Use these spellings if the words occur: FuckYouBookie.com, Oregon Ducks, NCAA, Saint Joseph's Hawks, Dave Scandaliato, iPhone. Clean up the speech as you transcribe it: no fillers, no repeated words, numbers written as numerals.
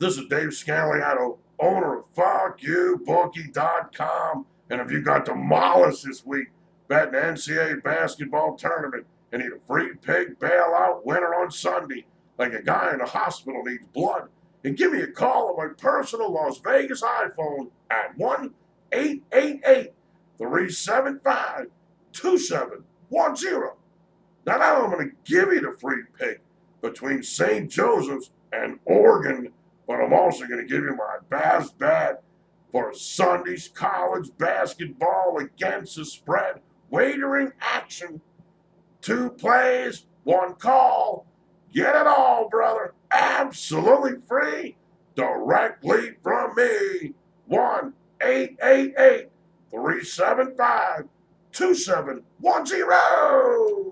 This is Dave Scandaliato, owner of FuckYouBookie.com. And if you got demolished this week betting the NCAA basketball tournament and need a free pig bailout winner on Sunday, like a guy in a hospital needs blood, and give me a call on my personal Las Vegas iPhone at 1-888-375-2710. Now I'm going to give you the free pick between Saint Joseph's and Oregon, but I'm also going to give you my best bet for Sunday's college basketball against the spread wagering action. 2 plays, 1 call. Get it all, brother. Absolutely free. Directly from me. 1-888-375-2710.